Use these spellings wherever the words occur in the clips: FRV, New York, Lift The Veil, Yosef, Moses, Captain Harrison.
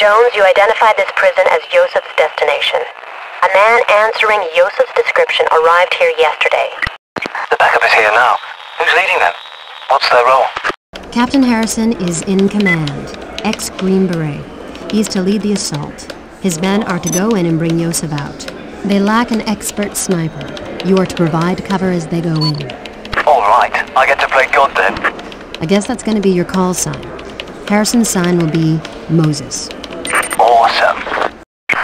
Jones, you identified this prison as Yosef's destination. A man answering Yosef's description arrived here yesterday. The backup is here now. Who's leading them? What's their role? Captain Harrison is in command, ex-Green Beret. He's to lead the assault. His men are to go in and bring Yosef out. They lack an expert sniper. You are to provide cover as they go in. All right. I get to play God then. I guess that's going to be your call sign. Harrison's sign will be Moses. Awesome.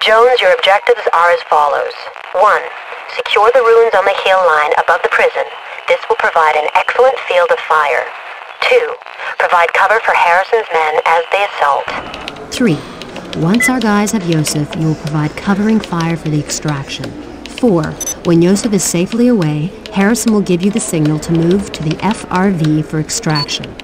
Jones, your objectives are as follows. 1. Secure the ruins on the hill line above the prison. This will provide an excellent field of fire. 2. Provide cover for Harrison's men as they assault. 3. Once our guys have Yosef, you will provide covering fire for the extraction. 4. When Yosef is safely away, Harrison will give you the signal to move to the FRV for extraction.